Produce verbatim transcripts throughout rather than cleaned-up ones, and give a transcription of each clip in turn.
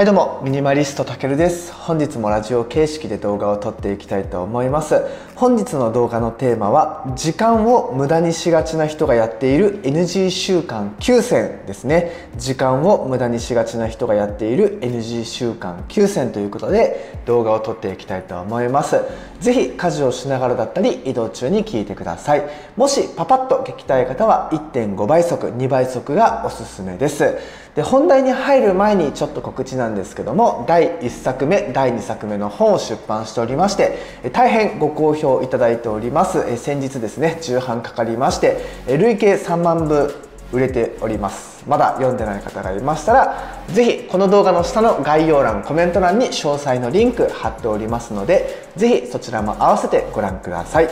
はい、どうもミニマリストたけるです。本日もラジオ形式で動画を撮っていきたいと思います。本日の動画のテーマは時間を無駄にしがちな人がやっている エヌジー 習慣きゅうせんですね。時間を無駄にしがちな人がやっている エヌジー 習慣きゅうせんということで動画を撮っていきたいと思います。是非家事をしながらだったり移動中に聞いてください。もしパパッと聞きたい方は いってんごばいそくにばいそくがおすすめです。で、本題に入る前にちょっと告知なんですけども、だいいっさくめだいにさくめの本を出版しておりまして、大変ご好評いただいております。先日ですね、重版かかりまして累計さんまんぶ売れております。まだ読んでない方がいましたら、是非この動画の下の概要欄、コメント欄に詳細のリンク貼っておりますので、是非そちらも併せてご覧ください。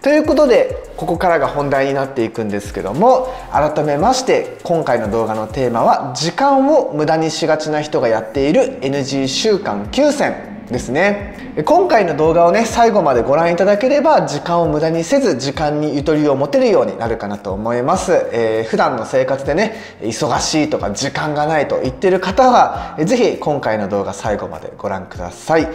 ということで、ここからが本題になっていくんですけども、改めまして今回の動画のテーマは時間を無駄にしがちな人がやっている エヌジー 習慣きゅうせんですね。今回の動画をね、最後までご覧いただければ時間を無駄にせず時間にゆとりを持てるようになるかなと思います。えー、普段の生活でね、忙しいとか時間がないと言ってる方は是非今回の動画最後までご覧ください。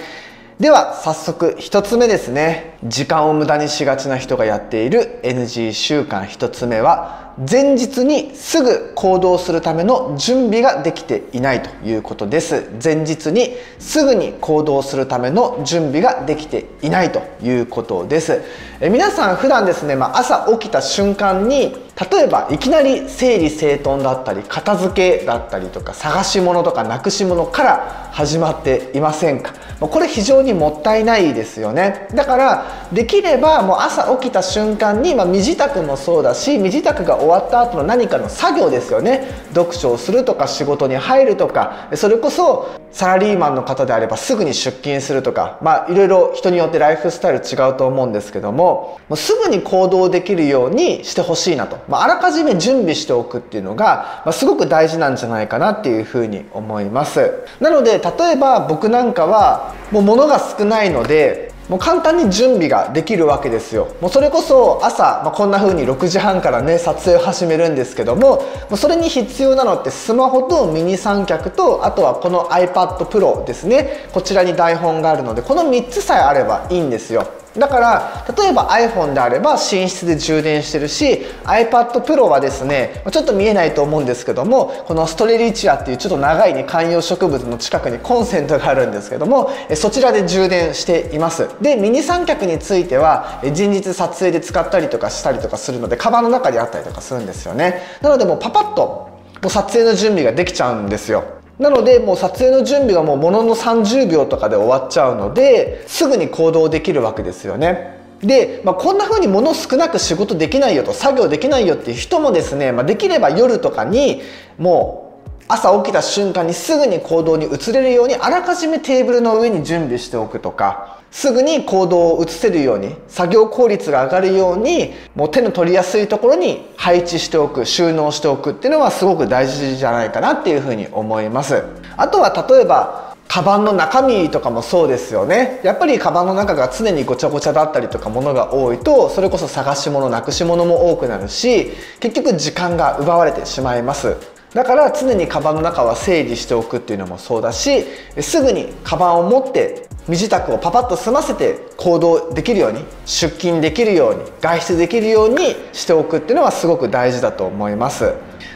では早速ひとつめですね。時間を無駄にしがちな人がやっている エヌジー 習慣ひとつめは、前日にすぐ行動するための準備ができていないということです。前日にすぐに行動するための準備ができていないということです。え皆さん普段ですね、まあ、朝起きた瞬間に例えばいきなり整理整頓だったり片付けだったりとか探し物とかなくし物から始まっていませんか。これ非常にもったいないですよね。だからできればもう朝起きた瞬間に、まあ、身支度もそうだし、身支度が終わった後の何かの作業ですよね。読書をするとか仕事に入るとか、それこそサラリーマンの方であればすぐに出勤するとか、まあいろいろ人によってライフスタイル違うと思うんですけども、もうすぐに行動できるようにしてほしいなと、まあ、あらかじめ準備しておくっていうのが、まあ、すごく大事なんじゃないかなっていうふうに思います。なので例えば僕なんかはもう物が少ないのでもう簡単に準備ができるわけですよ。もうそれこそ朝、まあ、こんな風にろくじはんからね撮影を始めるんですけども、それに必要なのってスマホとミニ三脚と、あとはこの iPad Pro ですね。こちらに台本があるのでこのみっつさえあればいいんですよ。だから例えば iPhone であれば寝室で充電してるし、 iPad Pro はですね、ちょっと見えないと思うんですけども、このストレリチアっていうちょっと長いね観葉植物の近くにコンセントがあるんですけども、そちらで充電しています。でミニ三脚については前日撮影で使ったりとかしたりとかするのでカバンの中にあったりとかするんですよね。なのでもうパパッともう撮影の準備ができちゃうんですよ。なのでもう撮影の準備がもうもののさんじゅうびょうとかで終わっちゃうので、すぐに行動できるわけですよね。で、まあ、こんな風に物少なく仕事できないよと作業できないよっていう人もですね、まあ、できれば夜とかにもう朝起きた瞬間にすぐに行動に移れるようにあらかじめテーブルの上に準備しておくとか、すぐに行動を移せるように作業効率が上がるようにもう手の取りやすいところに配置しておく、収納しておくっていうのはすごく大事じゃないかなっていうふうに思います。あとは例えばカバンの中身とかもそうですよね。やっぱりカバンの中が常にごちゃごちゃだったりとか物が多いと、それこそ探し物なくし物も多くなるし、結局時間が奪われてしまいます。だから常にカバンの中は整理しておくっていうのもそうだし、すぐにカバンを持って身支度をパパッと済ませて行動できるように、出勤できるように、外出できるようにしておくっていうのはすごく大事だと思います。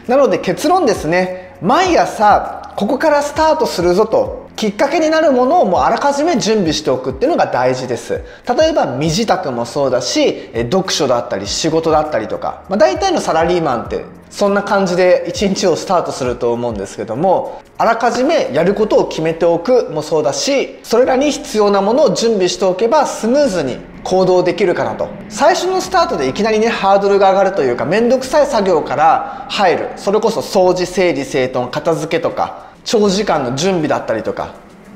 なので結論ですね、毎朝ここからスタートするぞときっかけになるものをもうあらかじめ準備しておくっていうのが大事です。例えば身支度もそうだし、読書だったり仕事だったりとか、まあ、大体のサラリーマンってそんな感じで一日をスタートすると思うんですけども、あらかじめやることを決めておくもそうだし、それらに必要なものを準備しておけばスムーズに行動できるかなと。最初のスタートでいきなりねハードルが上がるというか、面倒くさい作業から入る、それこそ掃除、整理整頓、片付けとか長時間の準備だったりとか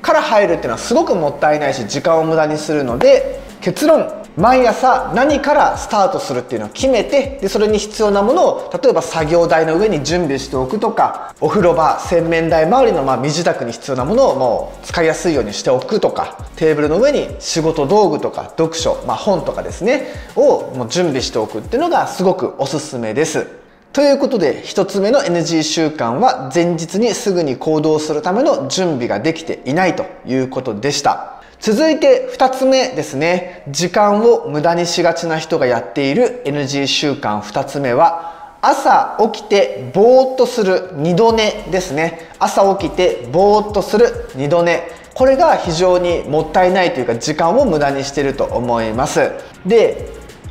から入るっていうのはすごくもったいないし時間を無駄にするので、結論毎朝何からスタートするっていうのを決めて、でそれに必要なものを例えば作業台の上に準備しておくとか、お風呂場、洗面台周りのまあ身支度に必要なものをもう使いやすいようにしておくとか、テーブルの上に仕事道具とか読書、まあ、本とかですねをもう準備しておくっていうのがすごくおすすめです。ということで、ひとつめの エヌジー 習慣は前日にすぐに行動するための準備ができていないということでした。続いてふたつめですね。時間を無駄にしがちな人がやっている エヌジー 習慣ふたつめは、朝起きてぼーっとする二度寝ですね。朝起きてぼーっとする二度寝。これが非常にもったいないというか、時間を無駄にしていると思います。で、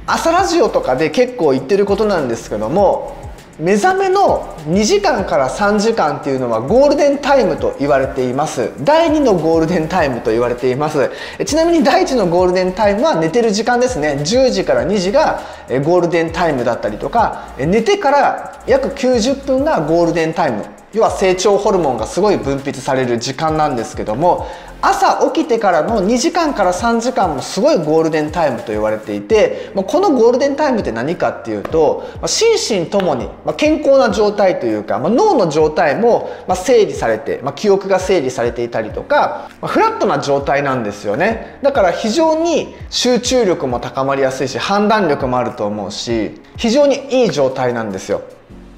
朝ラジオとかで結構言ってることなんですけども、目覚めのにじかんからさんじかんっていうのはゴールデンタイムと言われています。だいにのゴールデンタイムと言われています。ちなみにだいいちのゴールデンタイムは寝てる時間ですね。じゅうじからにじがゴールデンタイムだったりとか、寝てから約きゅうじゅっぷんがゴールデンタイム、要は成長ホルモンがすごい分泌される時間なんですけども、朝起きてからのにじかんからさんじかんもすごいゴールデンタイムと言われていて、このゴールデンタイムって何かっていうと、心身ともに健康な状態というか、脳の状態も整理されて、記憶が整理されていたりとか、フラットな状態なんですよね。だから非常に集中力も高まりやすいし、判断力もあると思うし、非常にいい状態なんですよ。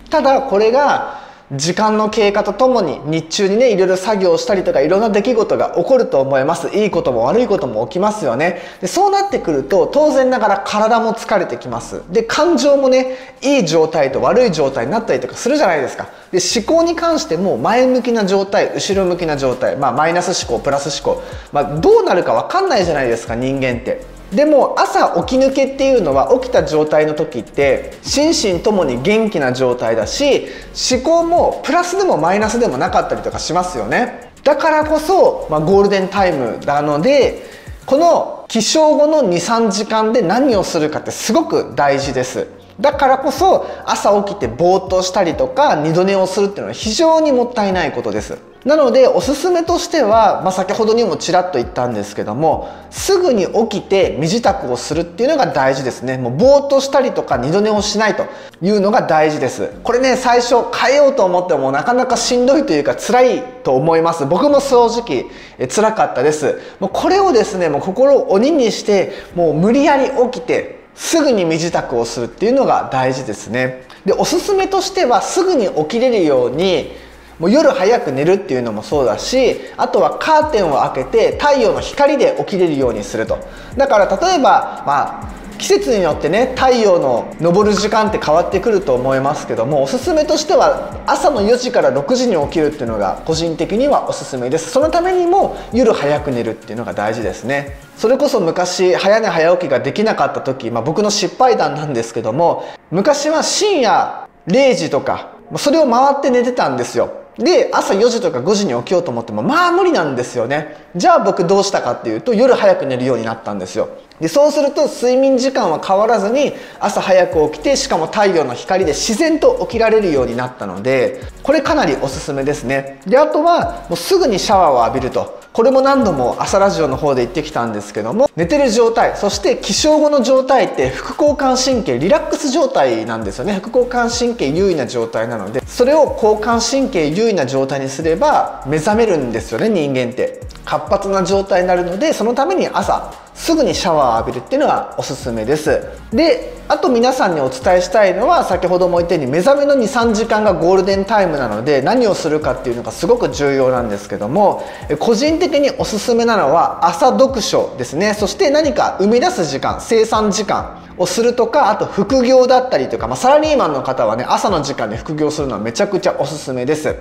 ただこれが時間の経過とともに日中にね、いろいろ作業したりとか、いろんな出来事が起こると思います。いいことも悪いことも起きますよね。で、そうなってくると当然ながら体も疲れてきます。で、感情もね、いい状態と悪い状態になったりとかするじゃないですか。で、思考に関しても前向きな状態、後ろ向きな状態、まあ、マイナス思考プラス思考、まあ、どうなるか分かんないじゃないですか、人間って。でも朝起き抜けっていうのは、起きた状態の時って心身ともに元気な状態だし、思考もプラスでもマイナスでもなかったりとかしますよね。だからこそ、まあ、ゴールデンタイムなので、この起床後のにさんじかんで何をするかってすごく大事です。だからこそ朝起きてぼーっとしたりとか二度寝をするっていうのは非常にもったいないことです。なのでおすすめとしては、まあ、先ほどにもちらっと言ったんですけども、すぐに起きて身支度をするっていうのが大事ですね。もうぼーっとしたりとか二度寝をしないというのが大事です。これね、最初変えようと思ってもなかなかしんどいというか辛いと思います。僕も正直え辛かったです。もうこれをですね、もう心を鬼にして、もう無理やり起きてすぐに身支度をするっていうのが大事ですね。で、おすすめとしては、すぐに起きれるようにもう夜早く寝るっていうのもそうだし、あとはカーテンを開けて太陽の光で起きれるようにすると。だから例えば、まあ、季節によってね、太陽の昇る時間って変わってくると思いますけども、おすすめとしては朝のよじからろくじに起きるっていうのが個人的にはおすすめです。そのためにも夜早く寝るっていうのが大事ですね。それこそ昔早寝早起きができなかった時、まあ、僕の失敗談なんですけども、昔は深夜れいじとかそれを回って寝てたんですよ。で、朝よじとかごじに起きようと思ってもまあ無理なんですよね。じゃあ僕どうしたかっていうと、夜早く寝るようになったんですよ。で、そうすると睡眠時間は変わらずに朝早く起きて、しかも太陽の光で自然と起きられるようになったので、これかなりおすすめですね。で、あとはもうすぐにシャワーを浴びると。これも何度も朝ラジオの方で言ってきたんですけども、寝てる状態、そして起床後の状態って副交感神経リラックス状態なんですよね。副交感神経優位な状態なので、それを交感神経優位な状態にすれば目覚めるんですよね、人間って。活発な状態になるので、そのために朝すぐにシャワーを浴びるっていうのはおすすめです。で、あと皆さんにお伝えしたいのは、先ほども言ったように目覚めのにさんじかんがゴールデンタイムなので、何をするかっていうのがすごく重要なんですけども、個人的におすすめなのは朝読書ですね。そして何か生み出す時間、生産時間をするとか、あと副業だったりとか、まあ、サラリーマンの方はね、朝の時間で副業するのはめちゃくちゃおすすめです。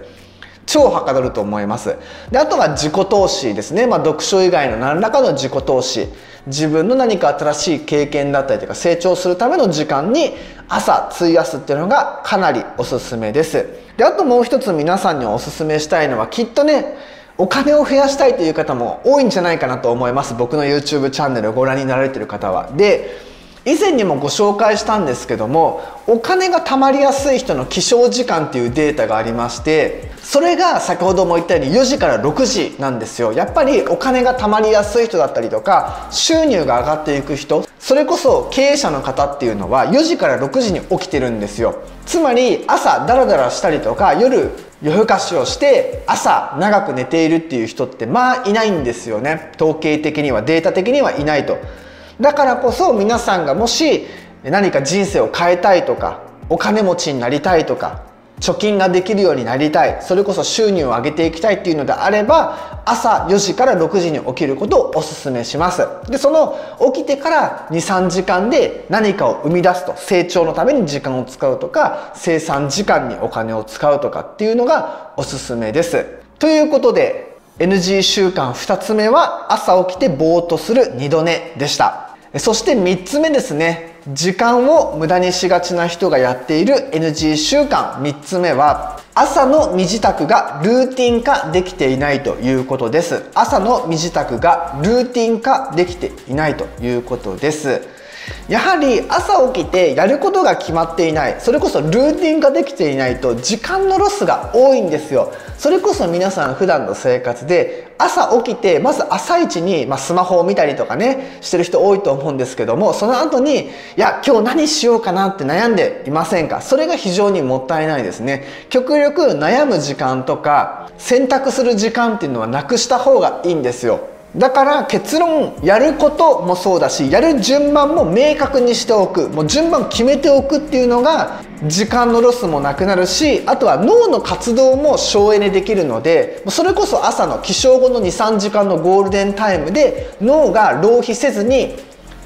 超はかどると思います。で、あとは自己投資ですね。まあ、読書以外の何らかの自己投資。自分の何か新しい経験だったりとか、成長するための時間に朝費やすっていうのがかなりおすすめです。で、あともう一つ皆さんにおすすめしたいのは、きっとね、お金を増やしたいという方も多いんじゃないかなと思います。僕の ユーチューブ チャンネルをご覧になられてる方は。で、以前にもご紹介したんですけども、お金が貯まりやすい人の起床時間っていうデータがありまして、それが先ほども言ったようによじからろくじなんですよ。やっぱりお金が貯まりやすい人だったりとか、収入が上がっていく人、それこそ経営者の方っていうのはよじからろくじに起きてるんですよ。つまり朝ダラダラしたりとか、夜夜更かしをして朝長く寝ているっていう人ってまあいないんですよね。統計的には、データ的にはいないと。だからこそ皆さんがもし何か人生を変えたいとか、お金持ちになりたいとか貯金ができるようになりたい、それこそ収入を上げていきたいっていうのであれば、朝よじからろくじに起きることをおすすめします。でその起きてからにさんじかんで何かを生み出すと、成長のために時間を使うとか生産時間にお金を使うとかっていうのがおすすめです。ということで エヌジー 習慣ふたつめは朝起きてぼーっとする二度寝でした。そしてみっつめですね。時間を無駄にしがちな人がやっている エヌジー 習慣みっつめは朝の身支度がルーティン化できていないということです。朝の身支度がルーティン化できていないということです。やはり朝起きてやることが決まっていない、それこそルーティン化できていないと時間のロスが多いんですよ。それこそ皆さん普段の生活で朝起きてまず朝一に、まあ、スマホを見たりとかねしてる人多いと思うんですけども、その後にいや今日何しようかなって悩んでいませんか？それが非常にもったいないですね。極力悩む時間とか選択する時間っていうのはなくした方がいいんですよ。だから結論、やることもそうだしやる順番も明確にしておく、もう順番決めておくっていうのが時間のロスもなくなるし、あとは脳の活動も省エネできるので、それこそ朝の起床後のにさんじかんのゴールデンタイムで脳が浪費せずに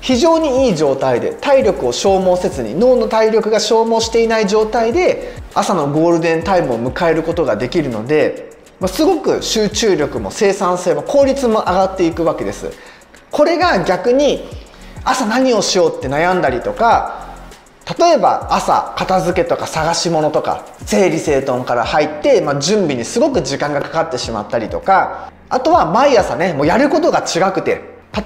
非常にいい状態で、体力を消耗せずに脳の体力が消耗していない状態で朝のゴールデンタイムを迎えることができるので、すごく集中力も生産性も効率も上がっていくわけです。これが逆に朝何をしようって悩んだりとか、例えば朝片付けとか探し物とか整理整頓から入って、まあ、準備にすごく時間がかかってしまったりとか、あとは毎朝ねもうやることが違くて、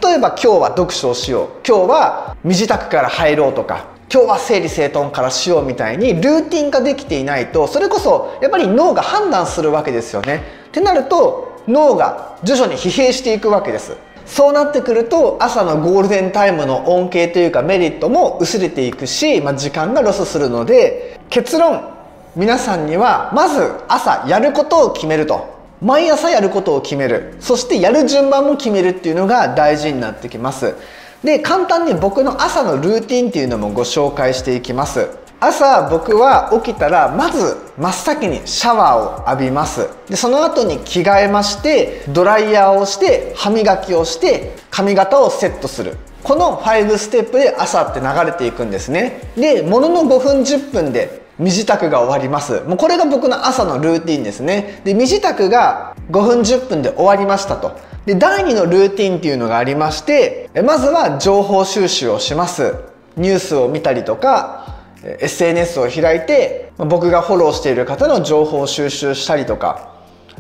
例えば今日は読書をしよう、今日は身支度から入ろうとか今日は整理整頓からしようみたいにルーティン化できていないと、それこそやっぱり脳が判断するわけですよね。ってなると脳が徐々に疲弊していくわけです。そうなってくると朝のゴールデンタイムの恩恵というかメリットも薄れていくし、まあ、時間がロスするので、結論、皆さんにはまず朝やることを決めると、毎朝やることを決める、そしてやる順番も決めるっていうのが大事になってきます。で簡単に僕の朝のルーティンっていうのもご紹介していきます。朝僕は起きたらまず真っ先にシャワーを浴びます。でその後に着替えまして、ドライヤーをして、歯磨きをして、髪型をセットする。このごステップで朝って流れていくんですね。でもののごふんじゅっぷんで身支度が終わります。もうこれが僕の朝のルーティンですね。で身支度がごふんじゅっぷんで終わりましたと。でだいにのルーティンっていうのがありまして、まずは情報収集をします。ニュースを見たりとか エスエヌエス を開いて僕がフォローしている方の情報を収集したりとか、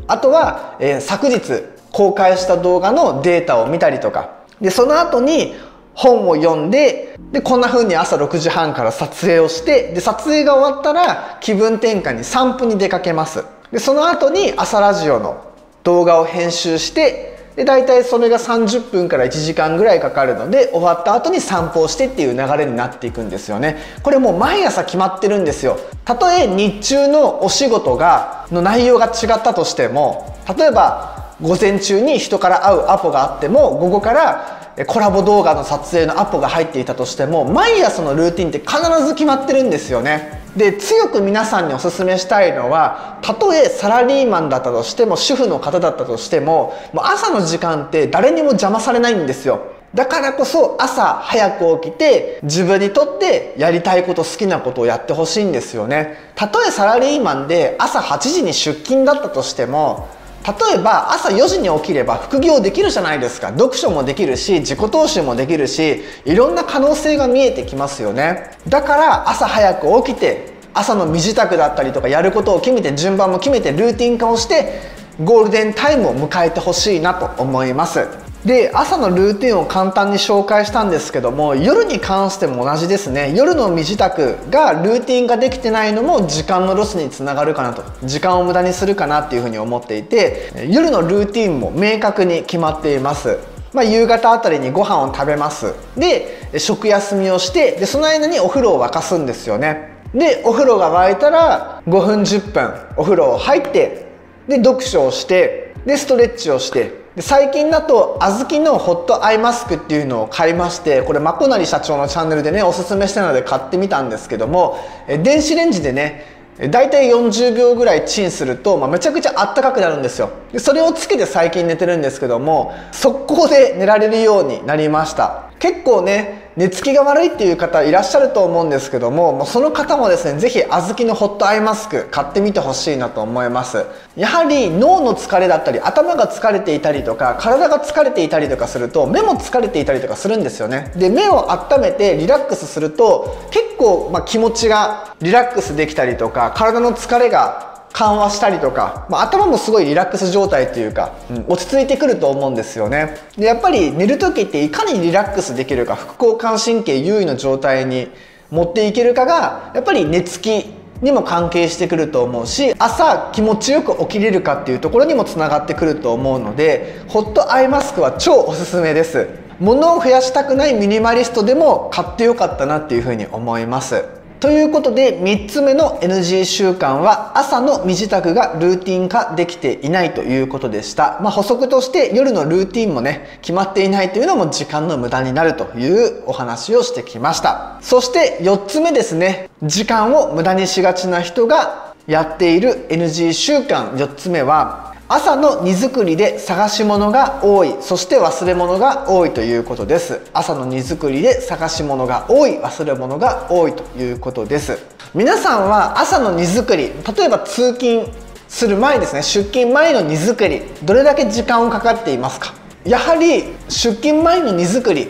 あとは、えー、昨日公開した動画のデータを見たりとか、でその後に本を読んで、でこんな風に朝ろくじはんから撮影をして、で撮影が終わったら気分転換に散歩に出かけます。でその後に朝ラジオの動画を編集して、で大体それがさんじゅっぷんからいちじかんぐらいかかるので、終わった後に散歩をしてっていう流れになっていくんですよね。これもう毎朝決まってるんですよ。たとえ日中のお仕事がの内容が違ったとしても、例えば午前中に人から会うアポがあっても午後からコラボ動画の撮影のアポが入っていたとしても、毎朝のルーティンって必ず決まってるんですよね。で強く皆さんにおすすめしたいのは、たとえサラリーマンだったとしても主婦の方だったとしても、もう朝の時間って誰にも邪魔されないんですよ。だからこそ朝早く起きて自分にとってやりたいこと、好きなことをやってほしいんですよね。たとえサラリーマンで朝はちじに出勤だったとしても、例えば朝よじに起きれば副業できるじゃないですか。読書もできるし、自己投資もできるし、いろんな可能性が見えてきますよね。だから朝早く起きて朝の身支度だったりとかやることを決めて順番も決めてルーティン化をしてゴールデンタイムを迎えてほしいなと思います。で朝のルーティンを簡単に紹介したんですけども、夜に関しても同じですね。夜の身支度がルーティンができてないのも時間のロスにつながるかなと、時間を無駄にするかなっていうふうに思っていて、夜のルーティンも明確に決まっています。まあ、夕方あたりにご飯を食べます。で食休みをして、でその間にお風呂を沸かすんですよね。でお風呂が沸いたらごふんじゅっぷんお風呂を入って、で読書をして、でストレッチをして、で最近だと小豆のホットアイマスクっていうのを買いまして、これまこなり社長のチャンネルでねおすすめしたので買ってみたんですけども、電子レンジでね大体よんじゅうびょうぐらいチンすると、まあ、めちゃくちゃあったかくなるんですよ。でそれをつけて最近寝てるんですけども、速攻で寝られるようになりました。結構ね寝つきが悪いっていう方いらっしゃると思うんですけども、もうその方もですね是非小豆のホットアイマスク買ってみてほしいなと思います。やはり脳の疲れだったり頭が疲れていたりとか体が疲れていたりとかすると目も疲れていたりとかするんですよね。で目を温めてリラックスすると結構、まあ、気持ちがリラックスできたりとか体の疲れが緩和したりとか、まあ、頭もすごいリラックス状態というか、うん、落ち着いてくると思うんですよね。でやっぱり寝る時っていかにリラックスできるか、副交感神経優位の状態に持っていけるかがやっぱり寝つきにも関係してくると思うし、朝気持ちよく起きれるかっていうところにもつながってくると思うので、ホットアイマスクは超おすすめです。物を増やしたくないミニマリストでも買ってよかったなっていうふうに思います。ということでみっつめの エヌジー 習慣は朝の身支度がルーティン化できていないということでした。まあ、補足として夜のルーティンもね決まっていないというのも時間の無駄になるというお話をしてきました。そしてよっつめですね。時間を無駄にしがちな人がやっている エヌジー 習慣よっつめは朝の荷造りで探し物が多い、そして忘れ物が多いということです。朝の荷造りで探し物が多い、忘れ物が多いということです。皆さんは朝の荷造り、例えば通勤する前ですね、出勤前の荷造りどれだけ時間をかかっていますか？やはり出勤前の荷造り、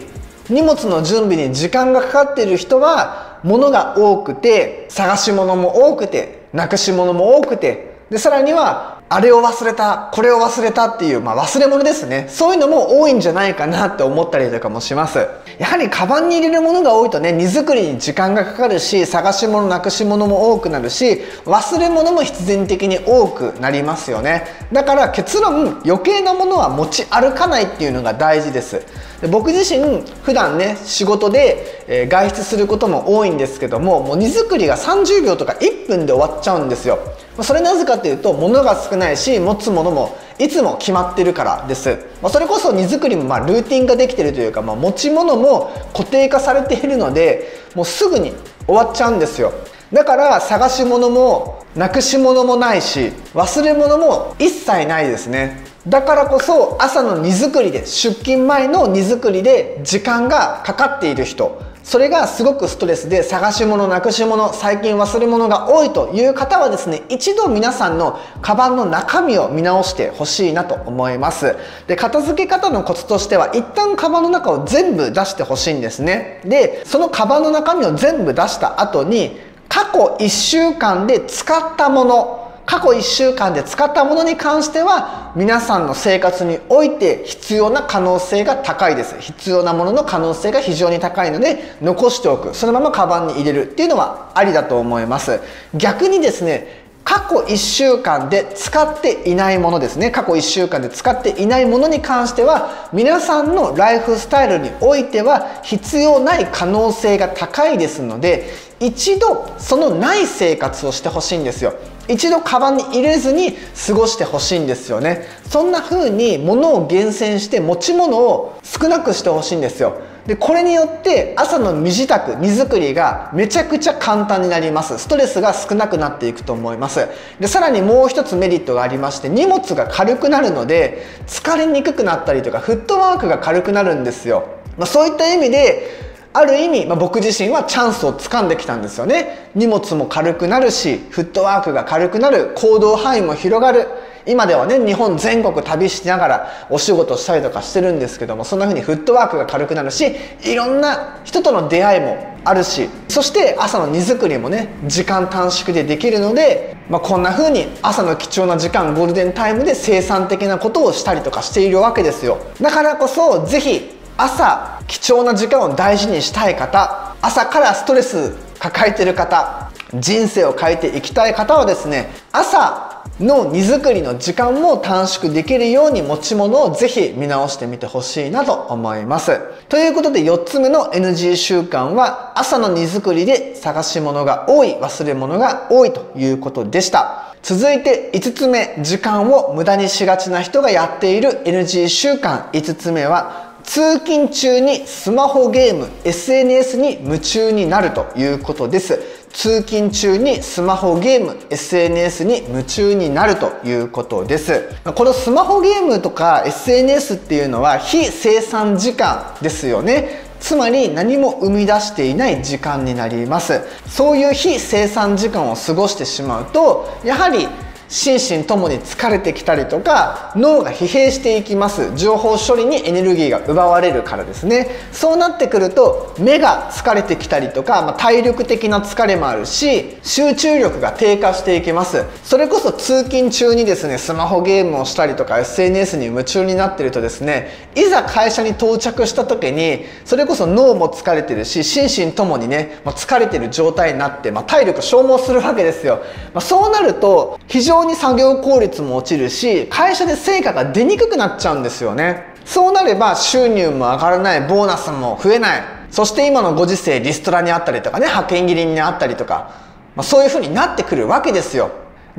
荷物の準備に時間がかかっている人は物が多くて、探し物も多くて、なくし物も多くて、でさらにはあれを忘れた、これを忘れたっていう、まあ、忘れ物ですね。そういうのも多いんじゃないかなって思ったりとかもします。やはりカバンに入れるものが多いとね、荷造りに時間がかかるし、探し物、なくし物も多くなるし、忘れ物も必然的に多くなりますよね。だから結論、余計なものは持ち歩かないっていうのが大事です。で僕自身、普段ね、仕事で、えー、外出することも多いんですけども、もう荷造りがさんじゅうびょうとかいっぷんで終わっちゃうんですよ。それなぜかというと、物が少ないし、持つものもいつも決まってるからです。まあ、それこそ荷造りもまあルーティンができてるというか、まあ、持ち物も固定化されているので、もうすぐに終わっちゃうんですよ。だから探し物もなくし物もないし、忘れ物も一切ないですね。だからこそ朝の荷造りで、出勤前の荷造りで時間がかかっている人、それがすごくストレスで探し物、なくし物、最近忘れ物が多いという方はですね、一度皆さんのカバンの中身を見直してほしいなと思います。で、片付け方のコツとしては、一旦カバンの中を全部出してほしいんですね。で、そのカバンの中身を全部出した後に、過去いっしゅうかんで使ったもの、過去いっしゅうかんで使ったものに関しては皆さんの生活において必要な可能性が高いです。必要なものの可能性が非常に高いので残しておく、そのままカバンに入れるっていうのはありだと思います。逆にですね、過去いっしゅうかんで使っていないものですね、過去いっしゅうかんで使っていないものに関しては皆さんのライフスタイルにおいては必要ない可能性が高いですので、一度そのない生活をしてほしいんですよ。一度カバンに入れずに過ごしてほしいんですよね。そんな風に物を厳選して持ち物を少なくしてほしいんですよ。でこれによって朝の身支度、荷造りがめちゃくちゃ簡単になります。ストレスが少なくなっていくと思います。でさらにもう一つメリットがありまして、荷物が軽くなるので疲れにくくなったりとかフットワークが軽くなるんですよ。まあ、そういった意味である意味、まあ、僕自身はチャンスをつかんできたんですよね。荷物も軽くなるし、フットワークが軽くなる、行動範囲も広がる。今ではね、日本全国旅しながらお仕事したりとかしてるんですけども、そんな風にフットワークが軽くなるし、いろんな人との出会いもあるし、そして朝の荷造りもね時間短縮でできるので、まあ、こんな風に朝の貴重な時間、ゴールデンタイムで生産的なことをしたりとかしているわけですよ。だからこそぜひ朝貴重な時間を大事にしたい方、朝からストレス抱えてる方、人生を変えていきたい方はですね、朝の荷造りの時間も短縮できるように持ち物をぜひ見直してみてほしいなと思います。ということでよっつめの エヌジー 習慣は朝の荷造りで探し物が多い、忘れ物が多いということでした。続いていつつめ、時間を無駄にしがちな人がやっている エヌジー 習慣いつつめは通勤中にスマホゲーム、エスエヌエス に夢中になるということです。通勤中にスマホゲーム、エスエヌエス に夢中になるということです。このスマホゲームとか エスエヌエス っていうのは非生産時間ですよね。つまり何も生み出していない時間になります。そういう非生産時間を過ごしてしまうと、やはり心身ともに疲れてきたりとか、脳が疲弊していきます。情報処理にエネルギーが奪われるからですね。そうなってくると目が疲れてきたりとか、まあ、体力的な疲れもあるし、集中力が低下していきます。それこそ通勤中にですね、スマホゲームをしたりとか エスエヌエス に夢中になってるとですね、いざ会社に到着した時にそれこそ脳も疲れてるし、心身ともにね、まあ、疲れてる状態になって、まあ、体力消耗するわけですよ。まあ、そうなると非常に非常に作業効率も落ちるし、会社で成果が出にくくなっちゃうんですよね。そうなれば収入も上がらない、ボーナスも増えない、そして今のご時世リストラにあったりとかね、派遣切りにあったりとか、まあ、そういう風になってくるわけですよ。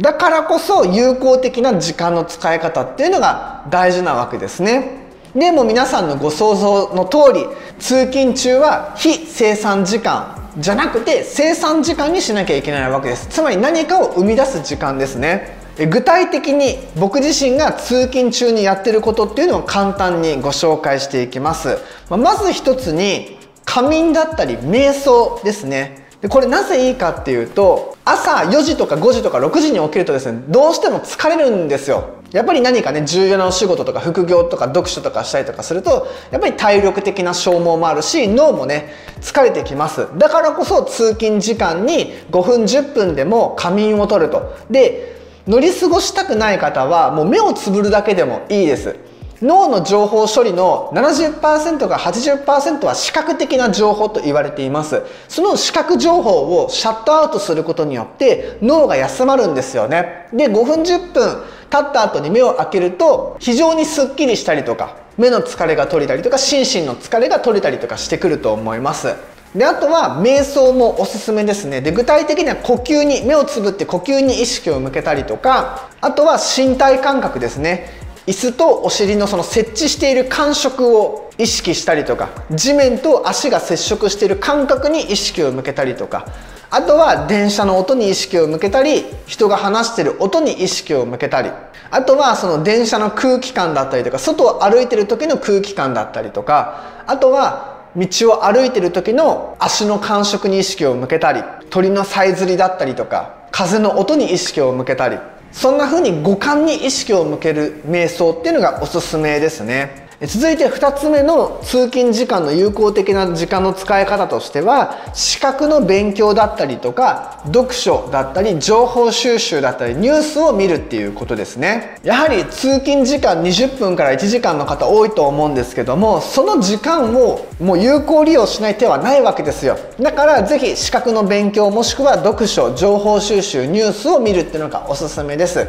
だからこそ有効的な時間の使い方っていうのが大事なわけですね。でも皆さんのご想像の通り、通勤中は非生産時間じゃなくて生産時間にしなきゃいけないわけです。つまり何かを生み出す時間ですね。具体的に僕自身が通勤中にやってることっていうのを簡単にご紹介していきます。まず一つに仮眠だったり瞑想ですね。でこれなぜいいかっていうと、朝よじとかごじとかろくじに起きるとですね、どうしても疲れるんですよ。やっぱり何かね、重要なお仕事とか副業とか読書とかしたりとかすると、やっぱり体力的な消耗もあるし、脳もね疲れてきます。だからこそ通勤時間にごふんじゅっぷんでも仮眠をとると。で乗り過ごしたくない方はもう目をつぶるだけでもいいです。脳の情報処理の ななじゅっパーセント から はちじゅっパーセント は視覚的な情報と言われています。その視覚情報をシャットアウトすることによって脳が休まるんですよね。で、ごふんじゅっぷん経った後に目を開けると非常にスッキリしたりとか、目の疲れが取れたりとか、心身の疲れが取れたりとかしてくると思います。で、あとは瞑想もおすすめですね。で、具体的には呼吸に、目をつぶって呼吸に意識を向けたりとか、あとは身体感覚ですね。椅子とお尻のその接地している感触を意識したりとか、地面と足が接触している感覚に意識を向けたりとか、あとは電車の音に意識を向けたり、人が話している音に意識を向けたり、あとはその電車の空気感だったりとか、外を歩いている時の空気感だったりとか、あとは道を歩いてる時の足の感触に意識を向けたり、鳥のさえずりだったりとか、風の音に意識を向けたり、そんな風に五感に意識を向ける瞑想っていうのがおすすめですね。続いてふたつめの通勤時間の有効的な時間の使い方としては、資格の勉強だったりとか、読書だったり、情報収集だったり、ニュースを見るっていうことですね。やはり通勤時間にじゅっぷんからいちじかんの方多いと思うんですけども、その時間をもう有効利用しない手はないわけですよ。だからぜひ資格の勉強、もしくは読書、情報収集、ニュースを見るっていうのがおすすめです。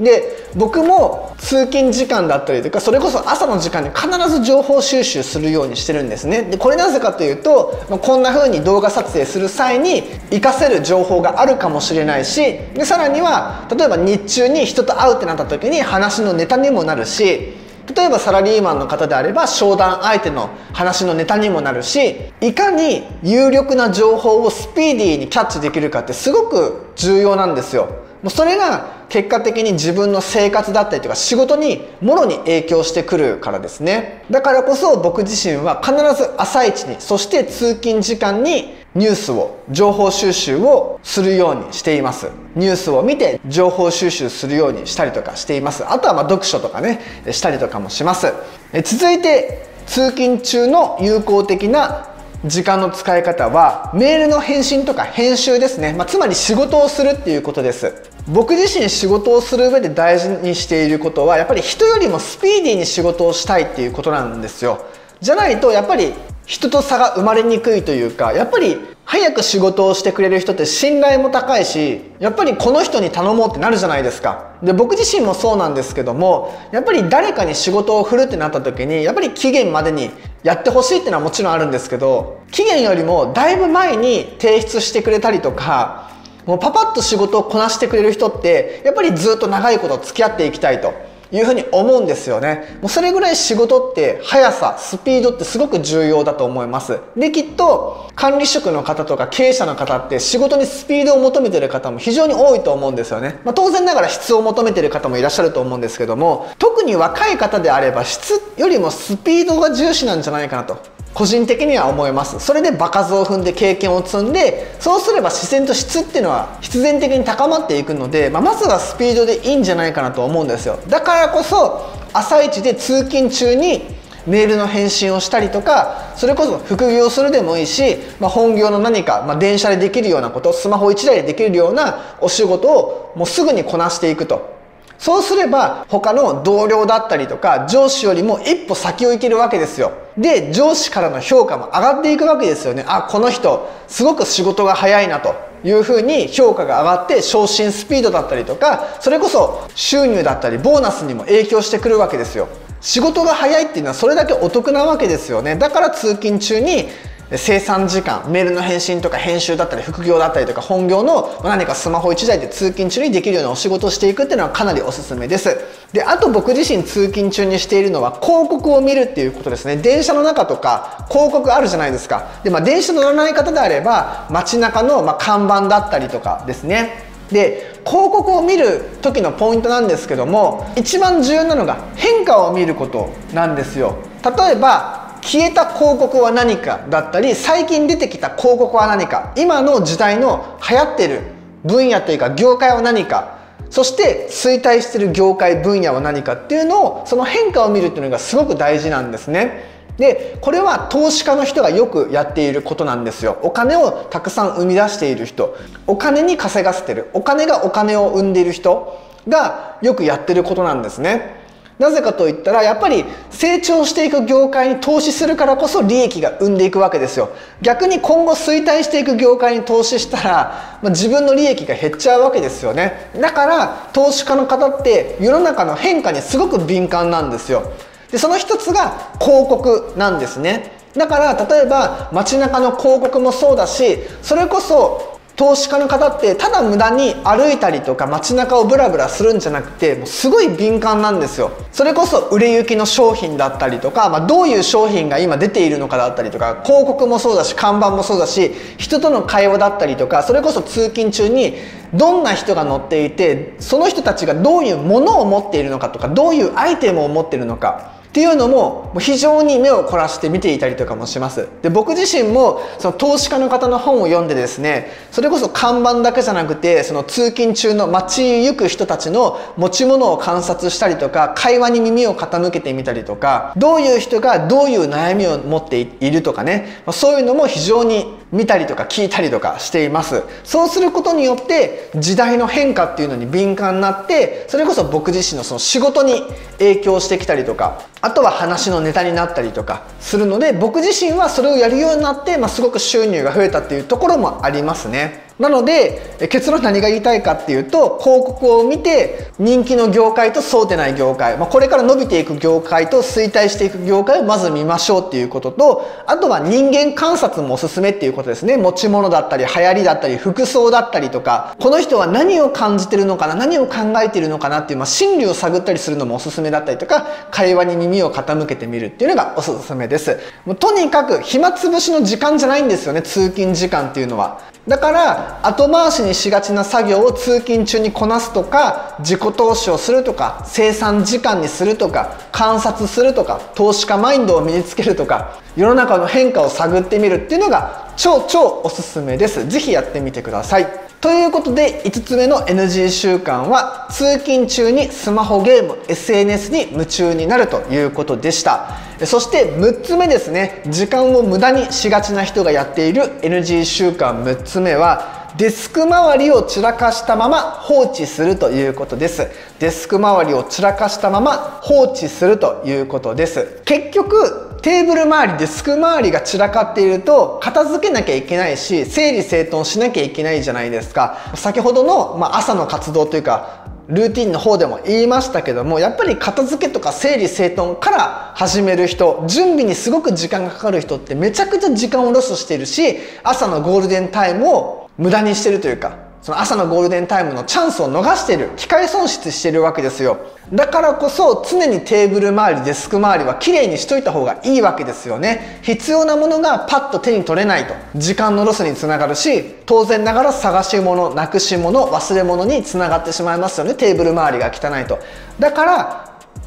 で、僕も通勤時間だったりとか、それこそ朝の時間に必ず情報収集するようにしてるんですね。で、これなぜかというと、こんな風に動画撮影する際に活かせる情報があるかもしれないし、でさらには例えば日中に人と会うってなった時に話のネタにもなるし、例えばサラリーマンの方であれば商談相手の話のネタにもなるし、いかに有力な情報をスピーディーにキャッチできるかってすごく重要なんですよ。もうそれが結果的に自分の生活だったりとか仕事にもろに影響してくるからですね。だからこそ僕自身は必ず朝一に、そして通勤時間にニュースを、情報収集をするようにしています。ニュースを見て情報収集するようにしたりとかしています。あとはまあ読書とかねしたりとかもします。え続いて通勤中の有効的な時間の使い方は、メールの返信とか編集ですね。まあ、つまり仕事をするっていうことです。僕自身仕事をする上で大事にしていることは、やっぱり人よりもスピーディーに仕事をしたいっていうことなんですよ。じゃないとやっぱり人と差が生まれにくいというか、やっぱり早く仕事をしてくれる人って信頼も高いし、やっぱりこの人に頼もうってなるじゃないですか。で、僕自身もそうなんですけども、やっぱり誰かに仕事を振るってなった時に、やっぱり期限までにやってほしいっていうのはもちろんあるんですけど、期限よりもだいぶ前に提出してくれたりとか、もうパパッと仕事をこなしてくれる人って、やっぱりずっと長いこと付き合っていきたいというふうに思うんですよね。もうそれぐらい仕事って速さ、スピードってすごく重要だと思います。で、きっと管理職の方とか経営者の方って仕事にスピードを求めてる方も非常に多いと思うんですよね。まあ、当然ながら質を求めてる方もいらっしゃると思うんですけども、特に若い方であれば質よりもスピードが重視なんじゃないかなと。個人的には思います。それで場数を踏んで経験を積んで、そうすれば視線と質っていうのは必然的に高まっていくので、まあ、まずはスピードでいいんじゃないかなと思うんですよ。だからこそ朝一で通勤中にメールの返信をしたりとか、それこそ副業するでもいいし、まあ、本業の何か、まあ、電車でできるようなこと、スマホいちだいでできるようなお仕事をもうすぐにこなしていくと。そうすれば他の同僚だったりとか上司よりも一歩先を行けるわけですよ。で、上司からの評価も上がっていくわけですよね。あ、この人すごく仕事が早いなというふうに評価が上がって、昇進スピードだったりとか、それこそ収入だったりボーナスにも影響してくるわけですよ。仕事が早いっていうのはそれだけお得なわけですよね。だから通勤中に生産時間、メールの返信とか編集だったり副業だったりとか本業の何かスマホいちだいで通勤中にできるようなお仕事をしていくっていうのはかなりおすすめです。で、あと僕自身通勤中にしているのは広告を見るっていうことですね。電車の中とか広告あるじゃないですか。で、まあ、電車乗らない方であれば街中のまあ看板だったりとかですね。で、広告を見る時のポイントなんですけども、一番重要なのが変化を見ることなんですよ。例えば消えた広告は何かだったり、最近出てきた広告は何か、今の時代の流行ってる分野というか業界は何か、そして衰退してる業界分野は何かっていうのを、その変化を見るっていうのがすごく大事なんですね。で、これは投資家の人がよくやっていることなんですよ。お金をたくさん生み出している人、お金に稼がせてる、お金がお金を生んでいる人がよくやってることなんですね。なぜかといったら、やっぱり成長していく業界に投資するからこそ利益が生んでいくわけですよ。逆に今後衰退していく業界に投資したら、まあ、自分の利益が減っちゃうわけですよね。だから投資家の方って世の中の変化にすごく敏感なんですよ。で、その一つが広告なんですね。だから例えば街中の広告もそうだし、それこそ投資家の方ってただ無駄に歩いたりとか街中をブラブラするんじゃなくて、もうすごい敏感なんですよ。それこそ売れ行きの商品だったりとか、まあ、どういう商品が今出ているのかだったりとか、広告もそうだし看板もそうだし、人との会話だったりとか、それこそ通勤中にどんな人が乗っていて、その人たちがどういうものを持っているのかとか、どういうアイテムを持っているのかっていうのも非常に目を凝らして見ていたりとかもします。で、僕自身もその投資家の方の本を読んでですね、それこそ看板だけじゃなくて、その通勤中の街行く人たちの持ち物を観察したりとか、会話に耳を傾けてみたりとか、どういう人がどういう悩みを持っているとかね、そういうのも非常に見たりとか聞いたりとかしています。そうすることによって時代の変化っていうのに敏感になって、それこそ僕自身のその仕事に影響してきたりとか、あとは話のネタになったりとかするので、僕自身はそれをやるようになって、まあ、すごく収入が増えたっていうところもありますね。なので結論、何が言いたいかっていうと、広告を見て人気の業界とそうでない業界、まあ、これから伸びていく業界と衰退していく業界をまず見ましょうっていうことと、あとは人間観察もおすすめっていうことですね。持ち物だったり流行りだったり服装だったりとか、この人は何を感じてるのかな、何を考えてるのかなっていう、まあ、心理を探ったりするのもおすすめだったりとか、会話に耳を傾けてみるっていうのがおすすめです。もうとにかく暇つぶしの時間じゃないんですよね、通勤時間っていうのは。だから後回しにしがちな作業を通勤中にこなすとか、自己投資をするとか、生産時間にするとか、観察するとか、投資家マインドを身につけるとか、世の中の変化を探ってみるっていうのが超超おすすめです。是非やってみてください。ということでいつつめの エヌジー 習慣は、通勤中にスマホ、ゲーム、エスエヌエス に夢中になるということでした。そしてむっつめですね、時間を無駄にしがちな人がやっている エヌジー 習慣むっつめは、デスク周りを散らかしたまま放置するということです。デスク周りを散らかしたまま放置するということです。結局、テーブル周り、デスク周りが散らかっていると片付けなきゃいけないし、整理整頓しなきゃいけないじゃないですか。先ほどの、まあ、朝の活動というかルーティンの方でも言いましたけども、やっぱり片付けとか整理整頓から始める人、準備にすごく時間がかかる人ってめちゃくちゃ時間をロスしているし、朝のゴールデンタイムを無駄にしてるというか、その朝のゴールデンタイムのチャンスを逃している、機会損失しているわけですよ。だからこそ常にテーブル周り、デスク周りは綺麗にしといた方がいいわけですよね。必要なものがパッと手に取れないと時間のロスにつながるし、当然ながら探し物、なくし物、忘れ物につながってしまいますよね、テーブル周りが汚いと。だから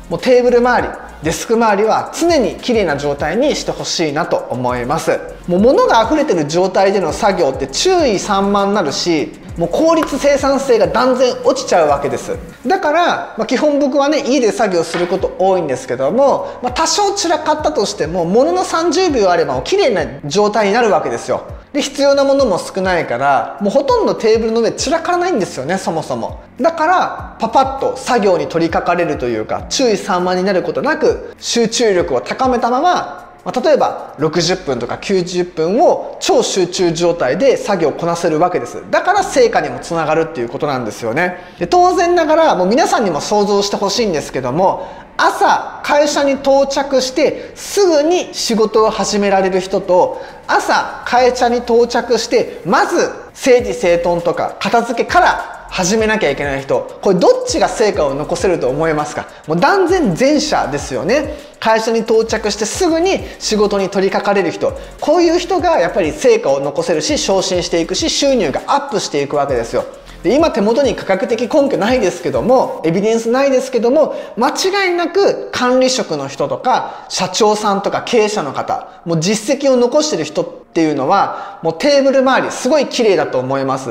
もうテーブル周り、デスク周りは常に綺麗な状態にしてほしいなと思います。もう物が溢れてる状態での作業って注意散漫になるし、もう効率、生産性が断然落ちちゃうわけです。だから、まあ、基本僕はね、家で作業すること多いんですけども、まあ、多少散らかったとしてももののさんじゅうびょうあれば綺麗な状態になるわけですよ。で、必要なものも少ないからもうほとんどテーブルの上散らからないんですよね、そもそも。だからパパッと作業に取りかかれるというか、注意散漫になることなく集中力を高めたまま、例えばろくじゅっぷんとかきゅうじゅっぷんを超集中状態で作業をこなせるわけです。だから成果にもつながるっていうことなんですよね。で、当然ながらもう皆さんにも想像してほしいんですけども、朝会社に到着してすぐに仕事を始められる人と、朝会社に到着してまず整理整頓とか片付けから始めなきゃいけない人、これどっちが成果を残せると思いますか？もう断然前者ですよね。会社に到着してすぐに仕事に取り掛かれる人、こういう人がやっぱり成果を残せるし、昇進していくし、収入がアップしていくわけですよ。で、今手元に科学的根拠ないですけども、エビデンスないですけども、間違いなく管理職の人とか社長さんとか経営者の方、もう実績を残してる人っていうのはもうテーブル周りすごい綺麗だと思います。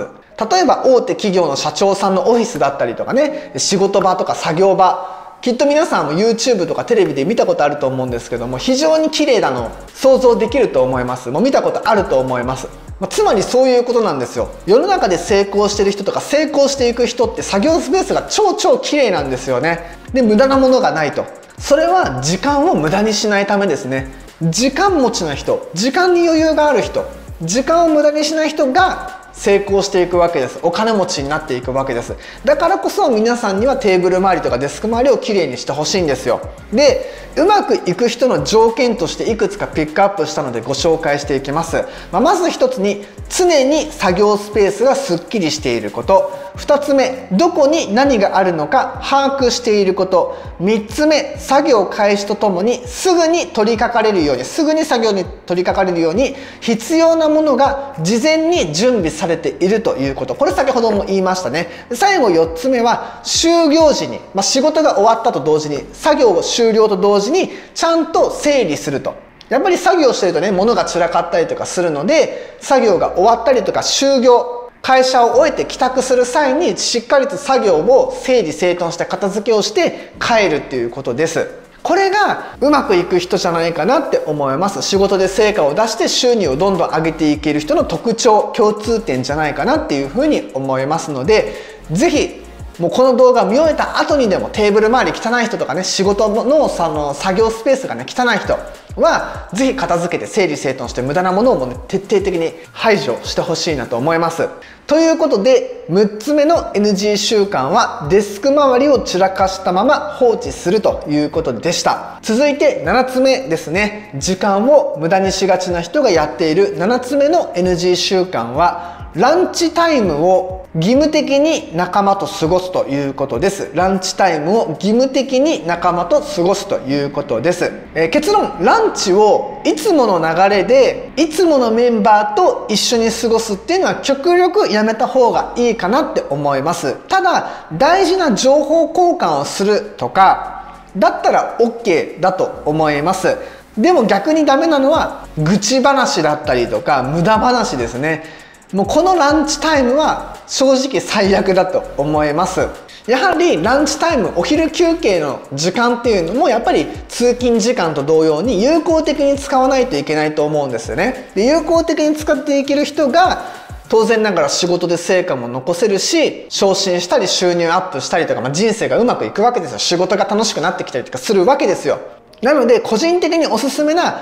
例えば大手企業の社長さんのオフィスだったりとかね、仕事場とか作業場、きっと皆さんも ユーチューブ とかテレビで見たことあると思うんですけども、非常に綺麗なの想像できると思います。もう見たことあると思います。まあ、つまりそういうことなんですよ。世の中で成功してる人とか成功していく人って作業スペースが超超綺麗なんですよね。で、無駄なものがないと。それは時間を無駄にしないためですね。時間持ちの人、時間に余裕がある人、時間を無駄にしない人が成功していくわけです。お金持ちになっていくわけです。だからこそ皆さんにはテーブル周りとかデスク周りをきれいにしてほしいんですよ。で、うまくいく人の条件としていくつかピックアップしたのでご紹介していきます。まあ、まずひとつに、常に作業スペースがすっきりしていること。ふたつめ、どこに何があるのか把握していること。みっつめ、作業開始とともにすぐに取り掛かれるようにすぐに作業に取り掛かれるように必要なものが事前に準備されているされているということ。これ先ほども言いましたね。最後よっつめは、終業時に、まあ、仕事が終わったと同時に、作業を終了と同時にちゃんと整理すると。やっぱり作業してるとね、物が散らかったりとかするので、作業が終わったりとか終業、会社を終えて帰宅する際にしっかりと作業を整理整頓して片付けをして帰るっていうことです。これがうまくいく人じゃないかなって思います。仕事で成果を出して収入をどんどん上げていける人の特徴、共通点じゃないかなっていうふうに思いますので、是非もうこの動画見終えた後にでも、テーブル周り汚い人とかね、仕事のその作業スペースがね汚い人は是非片付けて整理整頓して、無駄なものをもう、ね、徹底的に排除してほしいなと思います。ということで、むっつめの エヌジー 習慣はデスク周りを散らかしたまま放置するということでした。続いてななつめですね。時間を無駄にしがちな人がやっているななつめの エヌジー 習慣は、ランチタイムを義務的に仲間と過ごすということです。ランチタイムを義務的に仲間と過ごすということです。えー、結論、ランチをいつもの流れでいつものメンバーと一緒に過ごすっていうのは極力やめた方がいいかなって思います。ただ、大事な情報交換をするとかだったら オーケー だと思います。でも逆にダメなのは愚痴話だったりとか無駄話ですね。もうこのランチタイムは正直最悪だと思います。やはりランチタイム、お昼休憩の時間っていうのもやっぱり通勤時間と同様に有効的に使わないといけないと思うんですよね。で、有効的に使っていける人が当然ながら仕事で成果も残せるし、昇進したり収入アップしたりとか、まあ、人生がうまくいくわけですよ。仕事が楽しくなってきたりとかするわけですよ。なので個人的におすすめな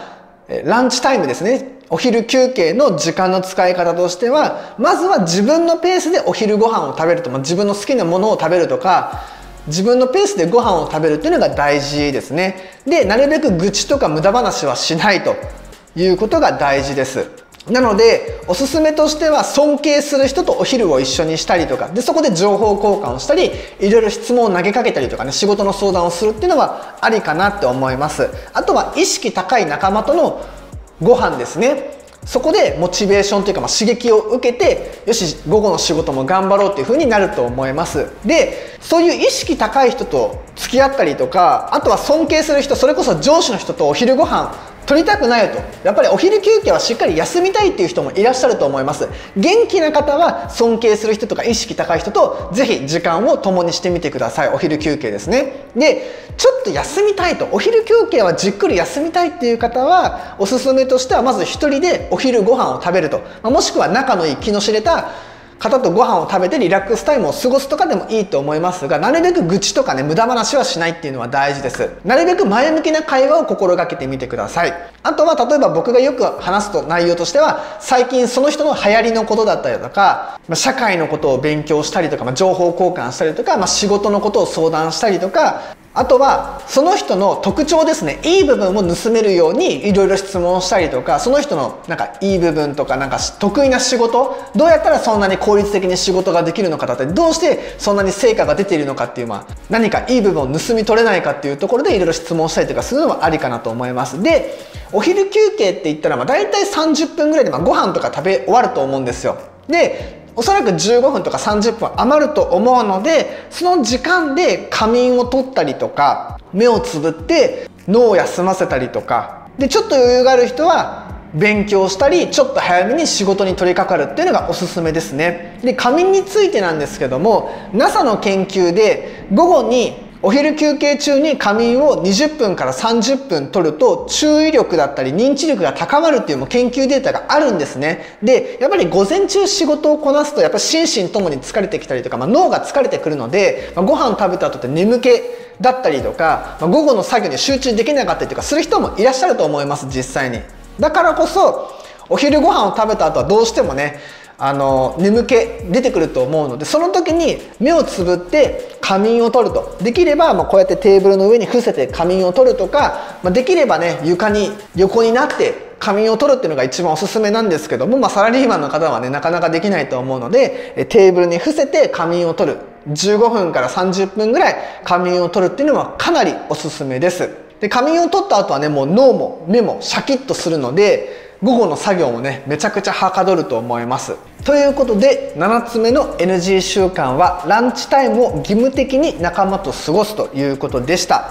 ランチタイムですね。お昼休憩の時間の使い方としては、まずは自分のペースでお昼ご飯を食べるとか、自分の好きなものを食べるとか、自分のペースでご飯を食べるっていうのが大事ですね。で、なるべく愚痴とか無駄話はしないということが大事です。なので、おすすめとしては尊敬する人とお昼を一緒にしたりとか、で、そこで情報交換をしたり、いろいろ質問を投げかけたりとかね、仕事の相談をするっていうのはありかなって思います。あとは意識高い仲間とのご飯ですね。そこでモチベーションというか、まあ、刺激を受けて、よし午後の仕事も頑張ろうっていう風になると思います。で、そういう意識高い人と付き合ったりとか、あとは尊敬する人、それこそ上司の人とお昼ご飯取りたくないよと、やっぱりお昼休憩はしっかり休みたいっていう人もいらっしゃると思います。元気な方は尊敬する人とか意識高い人とぜひ時間を共にしてみてください。お昼休憩ですね。で、ちょっと休みたいと、お昼休憩はじっくり休みたいっていう方は、おすすめとしてはまずひとりでお昼ご飯を食べると、もしくは仲のいい気の知れた方とご飯を食べてリラックスタイムを過ごすとかでもいいと思いますが、なるべく愚痴とかね、無駄話はしないっていうのは大事です。なるべく前向きな会話を心がけてみてください。あとは例えば僕がよく話すと内容としては、最近その人の流行りのことだったりとか、社会のことを勉強したりとか、情報交換したりとか、仕事のことを相談したりとか、あとはその人の特徴ですね、いい部分を盗めるようにいろいろ質問したりとか、その人のなんかいい部分とか、なんか得意な仕事、どうやったらそんなに効率的に仕事ができるのかだったり、どうしてそんなに成果が出ているのかっていう、まあ、何かいい部分を盗み取れないかっていうところでいろいろ質問したりとかするのもありかなと思います。で、お昼休憩って言ったら、まあ大体さんじゅっぷんぐらいでまあご飯とか食べ終わると思うんですよ。で、おそらくじゅうごふんとかさんじゅっぷん余ると思うので、その時間で仮眠を取ったりとか、目をつぶって脳を休ませたりとかで、ちょっと余裕がある人は勉強したり、ちょっと早めに仕事に取り掛かるっていうのがおすすめですね。で、仮眠についてなんですけども、 ナサ の研究で午後にお昼休憩中に仮眠をにじゅっぷんからさんじゅっぷん取ると、注意力だったり認知力が高まるっていうもう研究データがあるんですね。で、やっぱり午前中仕事をこなすと、やっぱり心身ともに疲れてきたりとか、まあ、脳が疲れてくるので、まあ、ご飯食べた後って眠気だったりとか、まあ、午後の作業に集中できなかったりとかする人もいらっしゃると思います、実際に。だからこそ、お昼ご飯を食べた後はどうしてもね、あの眠気出てくると思うので、その時に目をつぶって仮眠を取ると、できればまあこうやってテーブルの上に伏せて仮眠を取るとか、まあ、できればね、床に横になって仮眠を取るっていうのが一番おすすめなんですけども、まあ、サラリーマンの方はねなかなかできないと思うので、テーブルに伏せて仮眠を取る、じゅうごふんからさんじゅっぷんぐらい仮眠を取るっていうのはかなりおすすめです。で、仮眠を取った後はね、もう脳も目もシャキッとするので、午後の作業もねめちゃくちゃはかどると思います。ということで、ななつめの エヌジー 習慣はランチタイムを義務的に仲間と過ごすということでした。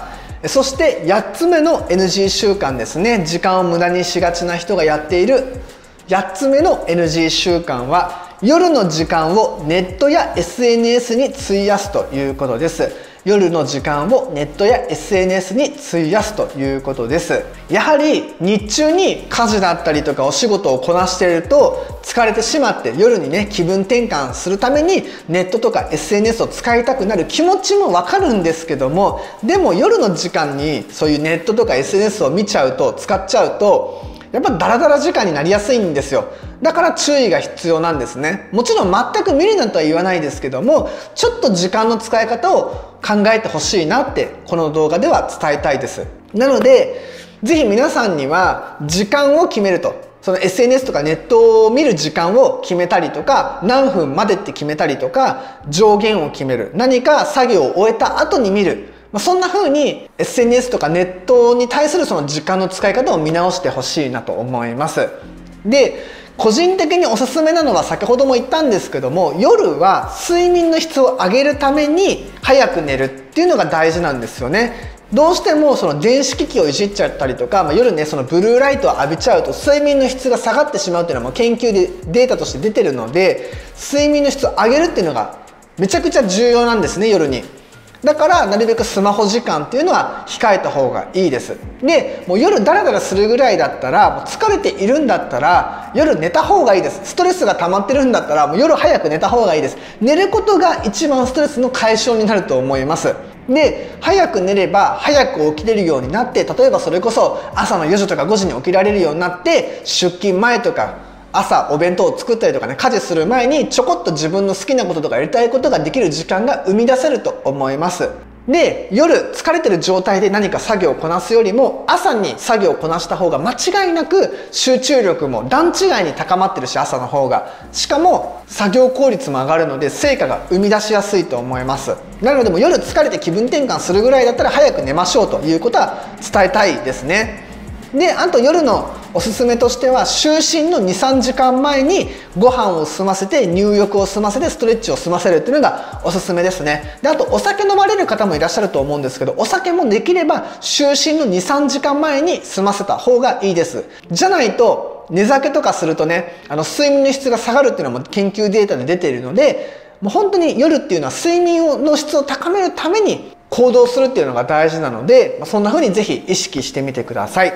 そしてやっつめの エヌジー 習慣ですね、時間を無駄にしがちな人がやっているやっつめの エヌジー 習慣は、夜の時間をネットや エスエヌエス に費やすということです。夜の時間をネットや エスエヌエス に費やすということです。やはり日中に家事だったりとかお仕事をこなしていると疲れてしまって、夜にね気分転換するためにネットとか エスエヌエス を使いたくなる気持ちもわかるんですけども、でも夜の時間にそういうネットとか エスエヌエス を見ちゃうと、使っちゃうと、やっぱダラダラ時間になりやすいんですよ。だから注意が必要なんですね。もちろん全く無理なんとは言わないですけども、ちょっと時間の使い方を考えてほしいなってこの動画では伝えたいです。なのでぜひ皆さんには時間を決めると、その エスエヌエス とかネットを見る時間を決めたりとか、何分までって決めたりとか、上限を決める、何か作業を終えた後に見る、そんな風に エスエヌエス とかネットに対するその時間の使い方を見直してほしいなと思います。で、個人的におすすめなのは先ほども言ったんですけども、夜は睡眠の質を上げるために早く寝るっていうのが大事なんですよね。どうしてもその電子機器をいじっちゃったりとか、まあ、夜ねそのブルーライトを浴びちゃうと睡眠の質が下がってしまうっていうのはもう研究でデータとして出てるので、睡眠の質を上げるっていうのがめちゃくちゃ重要なんですね、夜に。だからなるべくスマホ時間っていうのは控えた方がいいです。でもう夜ダラダラするぐらいだったら、もう疲れているんだったら夜寝た方がいいです。ストレスが溜まってるんだったらもう夜早く寝た方がいいです。寝ることが一番ストレスの解消になると思います。で早く寝れば早く起きれるようになって、例えばそれこそ朝のよじとかごじに起きられるようになって、出勤前とか朝お弁当を作ったりとかね、家事する前にちょこっと自分の好きなこととかやりたいことができる時間が生み出せると思います。で夜疲れてる状態で何か作業をこなすよりも、朝に作業をこなした方が間違いなく集中力も段違いに高まってるし、朝の方がしかも作業効率も上がるので、成果が生み出しやすいと思います。なのでもう夜疲れて気分転換するぐらいだったら早く寝ましょうということは伝えたいですね。であと夜のおすすめとしては、就寝のにさんじかんまえにご飯を済ませて、入浴を済ませて、ストレッチを済ませるっていうのがおすすめですね。であとお酒飲まれる方もいらっしゃると思うんですけど、お酒もできれば就寝のにさんじかんまえに済ませた方がいいです。じゃないと寝酒とかするとね、あの睡眠の質が下がるっていうのも研究データで出ているので、もう本当に夜っていうのは睡眠の質を高めるために行動するっていうのが大事なので、そんな風にぜひ意識してみてください。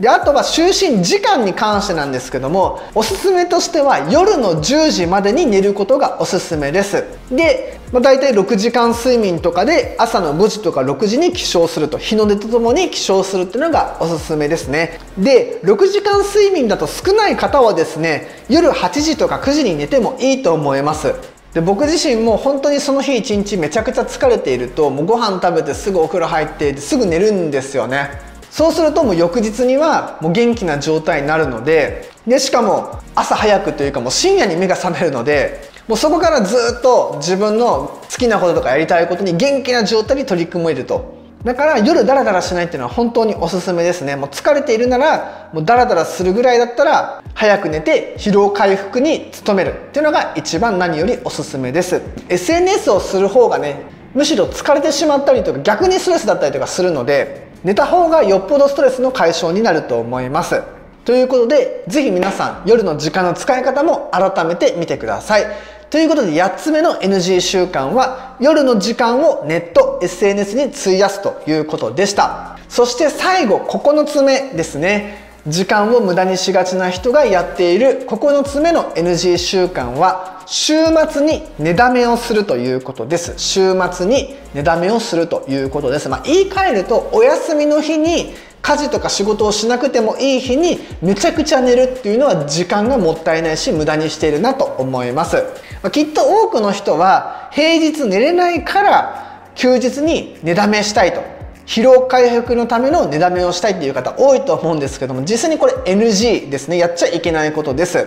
であとは就寝時間に関してなんですけども、おすすめとしては夜のじゅうじまでに寝ることがおすすめです。で、まあ、大体ろくじかんすいみんとかで朝のごじとかろくじに起床すると、日の出とともに起床するっていうのがおすすめですね。でろくじかんすいみんだと少ない方はですね、夜はちじとかくじに寝てもいいと思います。で僕自身も本当にその日一日めちゃくちゃ疲れていると、もうご飯食べてすぐお風呂入ってすぐ寝るんですよね。そうするともう翌日にはもう元気な状態になるので、でしかも朝早くというかもう深夜に目が覚めるので、もうそこからずっと自分の好きなこととかやりたいことに元気な状態に取り組めると。だから夜ダラダラしないっていうのは本当におすすめですね。もう疲れているならもうダラダラするぐらいだったら早く寝て疲労回復に努めるっていうのが一番何よりおすすめです。 エスエヌエス をする方がね、むしろ疲れてしまったりとか逆にストレスだったりとかするので、寝た方がよっぽどストレスの解消になると思います。ということで、ぜひ皆さん夜の時間の使い方も改めてみてください。ということでやっつめの エヌジー 習慣は、夜の時間をネット エスエヌエス に費やすということでした。そして最後ここのつめですね。時間を無駄にしがちな人がやっているここのつめの エヌジー 習慣は、週末に寝だめをするということです。週末に寝だめをするということです、まあ、言い換えるとお休みの日に家事とか仕事をしなくてもいい日にめちゃくちゃ寝るっていうのは時間がもったいないし無駄にしているなと思います。まあ、きっと多くの人は平日寝れないから休日に寝だめしたいと、疲労回復のための寝だめをしたいっていう方多いと思うんですけども、実際にこれ エヌジー ですね。やっちゃいけないことです。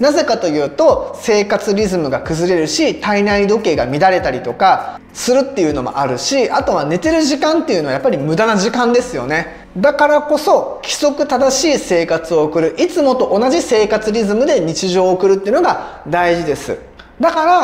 なぜかというと生活リズムが崩れるし、体内時計が乱れたりとかするっていうのもあるし、あとは寝てる時間っていうのはやっぱり無駄な時間ですよね。だからこそ規則正しい生活を送る、いつもと同じ生活リズムで日常を送るっていうのが大事です。だから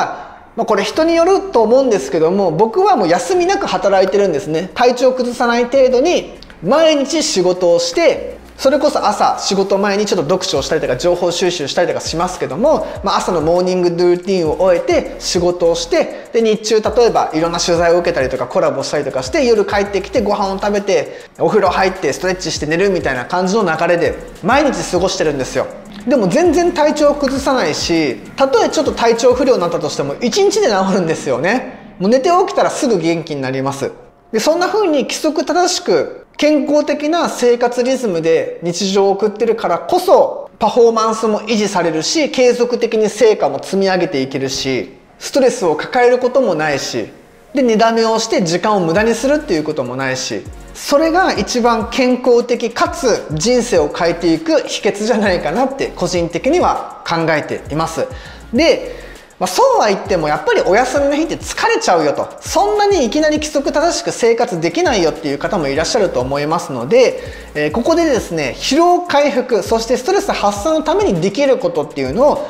まあこれ人によると思うんですけども、僕はもう休みなく働いてるんですね。体調を崩さない程度に毎日仕事をして、それこそ朝仕事前にちょっと読書をしたりとか情報収集したりとかしますけども、まあ、朝のモーニングルーティンを終えて仕事をして、で日中例えばいろんな取材を受けたりとかコラボしたりとかして、夜帰ってきてご飯を食べてお風呂入ってストレッチして寝るみたいな感じの流れで毎日過ごしてるんですよ。でも全然体調を崩さないし、たとえちょっと体調不良になったとしてもいちにちで治るんですよね。もう寝て起きたらすぐ元気になります。でそんな風に規則正しく健康的な生活リズムで日常を送ってるからこそパフォーマンスも維持されるし、継続的に成果も積み上げていけるし、ストレスを抱えることもないし、で寝だめをして時間を無駄にするっていうこともないし、それが一番健康的かつ人生を変えていく秘訣じゃないかなって個人的には考えています。でまあ、そうは言ってもやっぱりお休みの日って疲れちゃうよと、そんなにいきなり規則正しく生活できないよっていう方もいらっしゃると思いますので、えー、ここでですね、疲労回復そしてストレス発散のためにできることっていうのを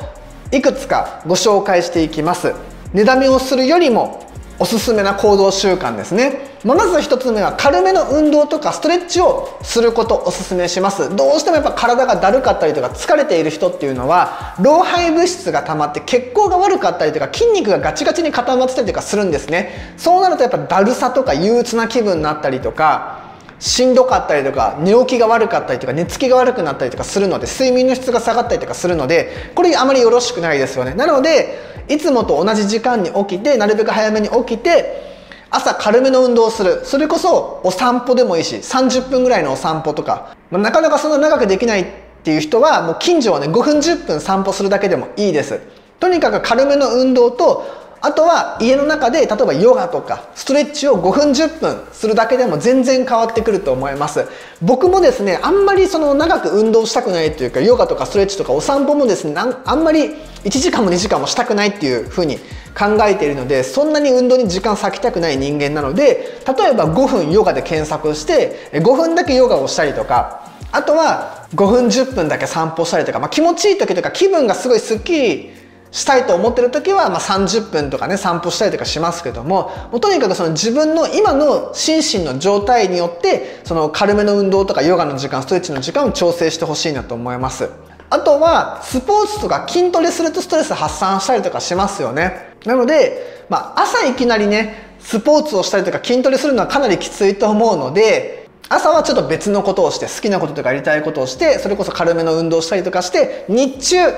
いくつかご紹介していきます。寝だめをするよりもおすすめな行動習慣ですね。まずひとつめは軽めの運動とかストレッチをすることをおすすめします。どうしてもやっぱ体がだるかったりとか疲れている人っていうのは老廃物質が溜まって血行が悪かったりとか筋肉がガチガチに固まってたりとかするんですね。そうなるとやっぱだるさとか憂鬱な気分になったりとかしんどかったりとか寝起きが悪かったりとか寝つきが悪くなったりとかするので睡眠の質が下がったりとかするのでこれあまりよろしくないですよね。なのでいつもと同じ時間に起きてなるべく早めに起きて朝軽めの運動をする。それこそお散歩でもいいしさんじゅっぷんぐらいのお散歩とか、まあ、なかなかそんな長くできないっていう人はもう近所をねごふんじゅっぷん散歩するだけでもいいです。とにかく軽めの運動とあとは家の中で例えばヨガとかストレッチをごふんじゅっぷんするだけでも全然変わってくると思います。僕もですねあんまりその長く運動したくないというかヨガとかストレッチとかお散歩もですねあんまりいちじかんもにじかんもしたくないっていう風に考えているのでそんなに運動に時間割きたくない人間なので例えばごふんヨガで検索してごふんだけヨガをしたりとかあとはごふんじゅっぷんだけ散歩したりとか、まあ、気持ちいい時とか気分がすごいすっきりしたいと思ってる時は、まあ、さんじゅっぷんとかね散歩したりとかしますけど も, もうとにかくその自分の今の心身の状態によってその軽めの運動とかヨガの時間ストレッチの時間を調整してほしいなと思います。あとはスポーツとか筋トレするとストレス発散したりとかしますよね。なので、まあ、朝いきなりねスポーツをしたりとか筋トレするのはかなりきついと思うので朝はちょっと別のことをして好きなこととかやりたいことをしてそれこそ軽めの運動をしたりとかして日中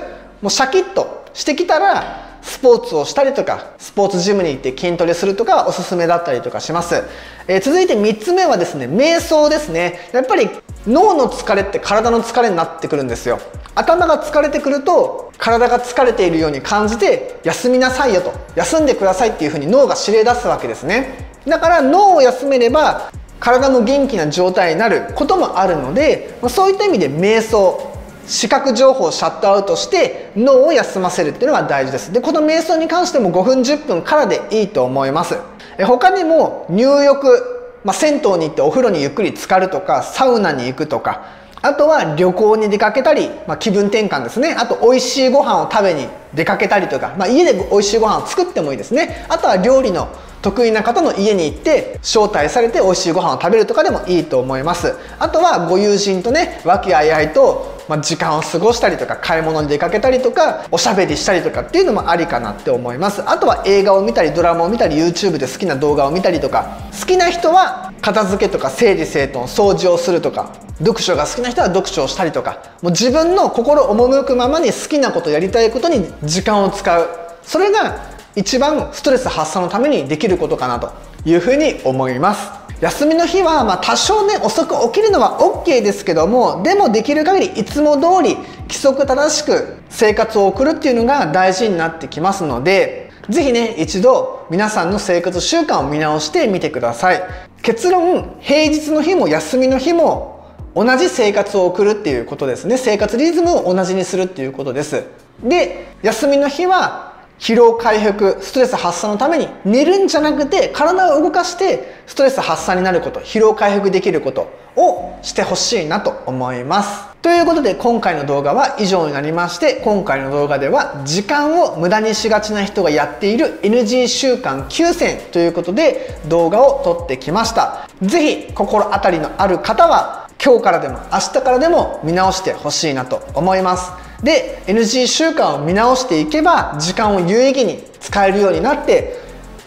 もうシャキッとしてきたらスポーツをしたりとかスポーツジムに行って筋トレするとかおすすめだったりとかします。えー、続いてみっつめはですね瞑想ですね。やっぱり脳の疲れって体の疲れになってくるんですよ。頭が疲れてくると体が疲れているように感じて休みなさいよと休んでくださいっていうふうに脳が指令出すわけですね。だから脳を休めれば体も元気な状態になることもあるのでそういった意味で瞑想視覚情報をシャットアウトして脳を休ませるっていうのが大事です。でこの瞑想に関してもごふんじゅっぷんからでいいと思います。え他にも入浴、まあ、銭湯に行ってお風呂にゆっくり浸かるとかサウナに行くとかあとは旅行に出かけたり、まあ、気分転換ですね。あと美味しいご飯を食べに出かけたりとか、まあ、家で美味しいご飯を作ってもいいですね。あとは料理の得意な方の家に行って招待されて美味しいご飯を食べるとかでもいいと思います。あとはご友人とね和気あいあいと時間を過ごしたりとか買い物に出かけたりとかおしゃべりしたりとかっていうのもありかなって思います。あとは映画を見たりドラマを見たり YouTube で好きな動画を見たりとか好きな人は片付けとか整理整頓掃除をするとか読書が好きな人は読書をしたりとかもう自分の心赴くままに好きなことやりたいことに時間を使うそれが一番ストレス発散のためにできることかなというふうに思います。休みの日はまあ多少ね遅く起きるのは オーケー ですけどもでもできる限りいつも通り規則正しく生活を送るっていうのが大事になってきますので是非ね一度皆さんの生活習慣を見直してみてください。結論平日の日も休みの日も同じ生活を送るっていうことですね。生活リズムを同じにするっていうことです。で休みの日は疲労回復ストレス発散のために寝るんじゃなくて体を動かしてストレス発散になること疲労回復できることをしてほしいなと思います。ということで今回の動画は以上になりまして今回の動画では時間を無駄にしがちな人がやっている エヌジー 習慣きゅうせんということで動画を撮ってきました。ぜひ心当たりのある方は今日からでも明日からでも見直してほしいなと思います。で エヌジー 習慣を見直していけば時間を有意義に使えるようになって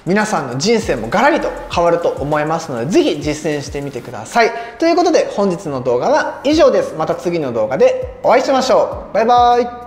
皆さんの人生もガラリと変わると思いますので是非実践してみてください。ということで本日の動画は以上です。また次の動画でお会いしましょう。バイバイ。